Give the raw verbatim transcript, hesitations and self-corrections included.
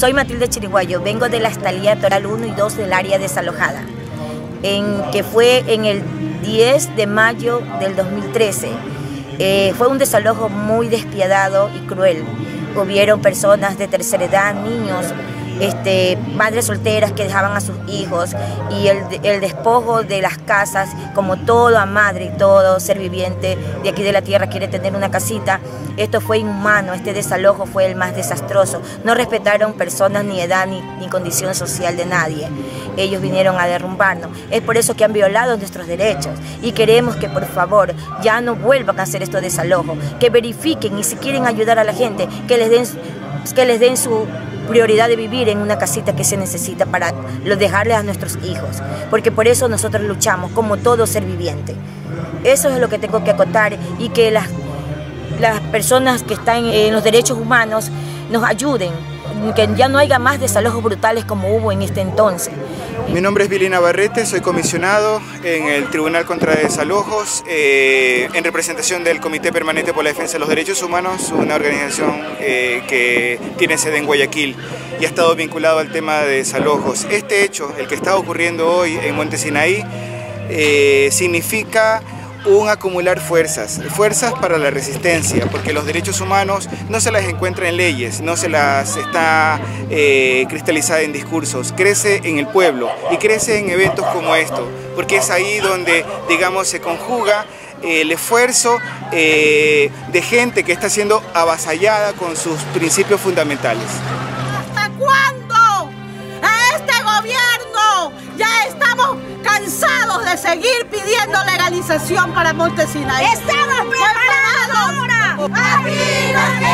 Soy Matilde Chiriguayo, vengo de la Estalía Toral uno y dos del área desalojada, en que fue en el diez de mayo del dos mil trece. Eh, fue un desalojo muy despiadado y cruel. Hubieron personas de tercera edad, niños, este, madres solteras que dejaban a sus hijos, y el, el despojo de las casas, como toda madre y todo ser viviente de aquí de la tierra quiere tener una casita. Esto fue inhumano, este desalojo fue el más desastroso. No respetaron personas, ni edad, ni, ni condición social de nadie. Ellos vinieron a derrumbarnos. Es por eso que han violado nuestros derechos, y queremos que por favor ya no vuelvan a hacer estos desalojos, que verifiquen y si quieren ayudar a la gente, que les den, que les den su prioridad de vivir en una casita que se necesita para dejarles a nuestros hijos, porque por eso nosotros luchamos como todo ser viviente. Eso es lo que tengo que acotar, y que las, las personas que están en los derechos humanos nos ayuden, que ya no haya más desalojos brutales como hubo en este entonces. Mi nombre es Billy Navarrete, soy comisionado en el Tribunal contra Desalojos, eh, en representación del Comité Permanente por la Defensa de los Derechos Humanos, una organización eh, que tiene sede en Guayaquil y ha estado vinculado al tema de desalojos. Este hecho, el que está ocurriendo hoy en Monte Sinaí, eh, significa un acumular fuerzas, fuerzas para la resistencia, porque los derechos humanos no se las encuentra en leyes, no se las está eh, cristalizada en discursos, crece en el pueblo y crece en eventos como esto, porque es ahí donde, digamos, se conjuga el esfuerzo eh, de gente que está siendo avasallada con sus principios fundamentales. ¿Hasta cuándo? A este gobierno ya estamos cansados de seguir pidiendo legalización para Monte Sinaí. ¡Estamos preparados! ¡Aquí nos quedamos!